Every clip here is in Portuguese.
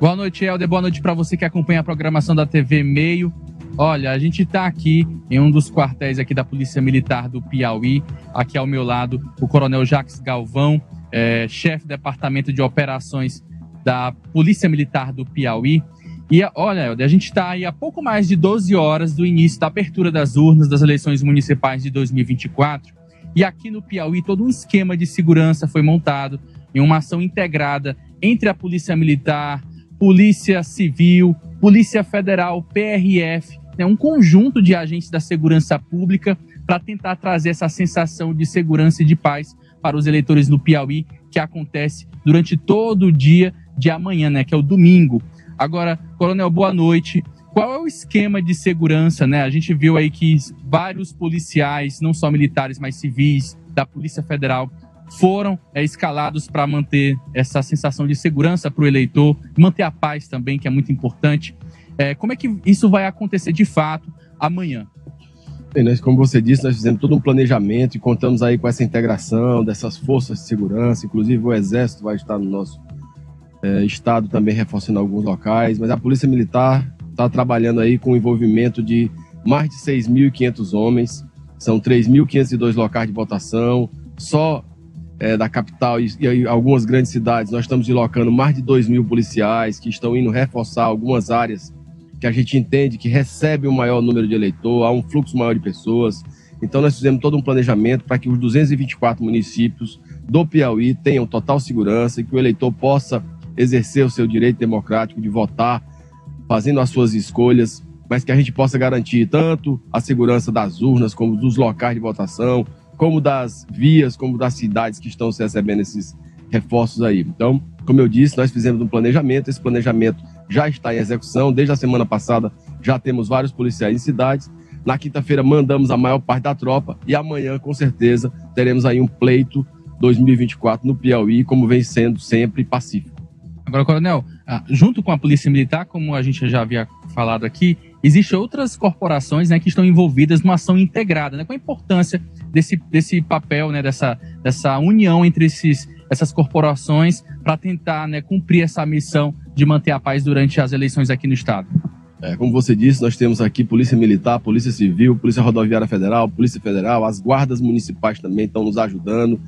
Boa noite, Helder. Boa noite para você que acompanha a programação da TV Meio. Olha, a gente está aqui em um dos quartéis aqui da Polícia Militar do Piauí. Aqui ao meu lado, o coronel Jacques Galvão, chefe do Departamento de Operações da Polícia Militar do Piauí. E olha, Helder, a gente está aí há pouco mais de 12 horas do início da abertura das urnas das eleições municipais de 2024. E aqui no Piauí, todo um esquema de segurança foi montado em uma ação integrada entre a Polícia Militar, Polícia Civil, Polícia Federal, PRF, né, um conjunto de agentes da segurança pública para tentar trazer essa sensação de segurança e de paz para os eleitores no Piauí, que acontece durante todo o dia de amanhã, né, que é o domingo. Agora, coronel, boa noite. Qual é o esquema de segurança, né? A gente viu aí que vários policiais, não só militares, mas civis, da Polícia Federal, foram escalados para manter essa sensação de segurança para o eleitor, manter a paz também, que é muito importante. Como é que isso vai acontecer de fato amanhã? Bem, nós, como você disse, nós fizemos todo um planejamento e contamos aí com essa integração dessas forças de segurança, inclusive o Exército vai estar no nosso estado também reforçando alguns locais, mas a Polícia Militar está trabalhando aí com o envolvimento de mais de 6.500 homens, são 3.502 locais de votação, só da capital e algumas grandes cidades, nós estamos deslocando mais de 2.000 policiais que estão indo reforçar algumas áreas que a gente entende que recebe um maior número de eleitor, há um fluxo maior de pessoas. Então nós fizemos todo um planejamento para que os 224 municípios do Piauí tenham total segurança e que o eleitor possa exercer o seu direito democrático de votar, fazendo as suas escolhas, mas que a gente possa garantir tanto a segurança das urnas como dos locais de votação, como das vias, como das cidades que estão se recebendo esses reforços aí. Então, como eu disse, nós fizemos um planejamento, esse planejamento já está em execução, desde a semana passada já temos vários policiais em cidades, na quinta-feira mandamos a maior parte da tropa e amanhã, com certeza, teremos aí um pleito 2024 no Piauí, como vem sendo sempre, pacífico. Agora, coronel, junto com a Polícia Militar, como a gente já havia falado aqui, existem outras corporações, né, que estão envolvidas numa ação integrada, né? Qual a importância desse papel, né, dessa união entre essas corporações para tentar, né, cumprir essa missão de manter a paz durante as eleições aqui no estado? Como você disse, nós temos aqui Polícia Militar, Polícia Civil, Polícia Rodoviária Federal, Polícia Federal, as guardas municipais também estão nos ajudando,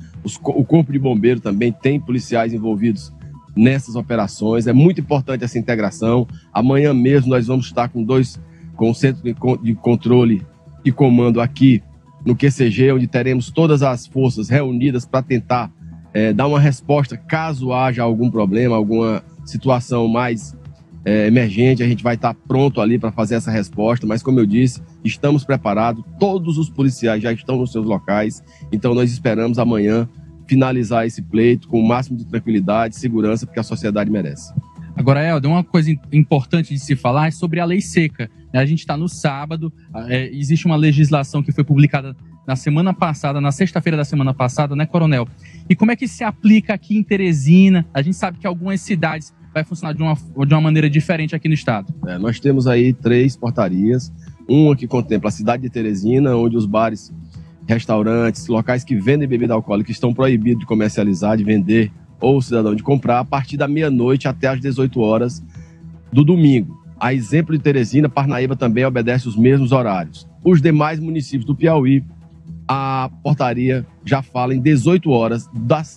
o Corpo de Bombeiro também tem policiais envolvidos nessas operações. É muito importante essa integração. Amanhã mesmo nós vamos estar com o Centro de Controle e Comando aqui no QCG, onde teremos todas as forças reunidas para tentar dar uma resposta caso haja algum problema, alguma situação mais emergente. A gente vai estar pronto ali para fazer essa resposta, mas como eu disse, estamos preparados, todos os policiais já estão nos seus locais, então nós esperamos amanhã finalizar esse pleito com o máximo de tranquilidade e segurança, porque a sociedade merece. Agora, Helder, uma coisa importante de se falar é sobre a lei seca. A gente está no sábado, existe uma legislação que foi publicada na semana passada, na sexta-feira da semana passada, né, coronel? E como é que se aplica aqui em Teresina? A gente sabe que algumas cidades vai funcionar de uma maneira diferente aqui no estado. Nós temos aí 3 portarias, uma que contempla a cidade de Teresina, onde os bares, restaurantes, locais que vendem bebida alcoólica estão proibidos de comercializar, de vender ou o cidadão de comprar a partir da meia-noite até às 18 horas do domingo. A exemplo de Teresina, Parnaíba também obedece os mesmos horários. Os demais municípios do Piauí, a portaria já fala em 18 horas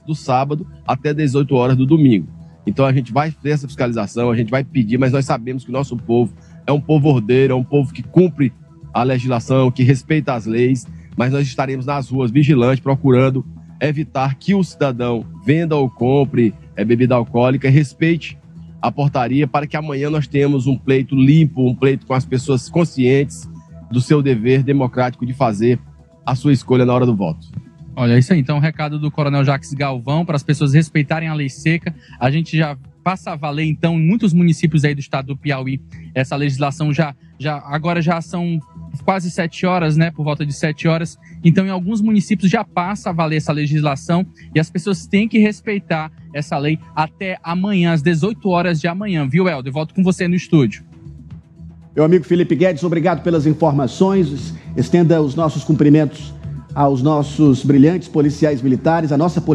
do sábado até 18 horas do domingo. Então a gente vai ter essa fiscalização, a gente vai pedir, mas nós sabemos que o nosso povo é um povo ordeiro, é um povo que cumpre a legislação, que respeita as leis, mas nós estaremos nas ruas vigilantes, procurando evitar que o cidadão venda ou compre bebida alcoólica e respeite a portaria, para que amanhã nós tenhamos um pleito limpo, um pleito com as pessoas conscientes do seu dever democrático de fazer a sua escolha na hora do voto. Olha, isso aí. Então, um recado do coronel Jacques Galvão para as pessoas respeitarem a lei seca. A gente já passa a valer, então, em muitos municípios aí do estado do Piauí, essa legislação agora já são quase 7 horas, né, por volta de 7 horas. Então, em alguns municípios já passa a valer essa legislação e as pessoas têm que respeitar essa lei até amanhã, às 18 horas de amanhã, viu, Helder? Volto com você no estúdio. Meu amigo Felipe Guedes, obrigado pelas informações. Estenda os nossos cumprimentos aos nossos brilhantes policiais militares, a nossa polícia.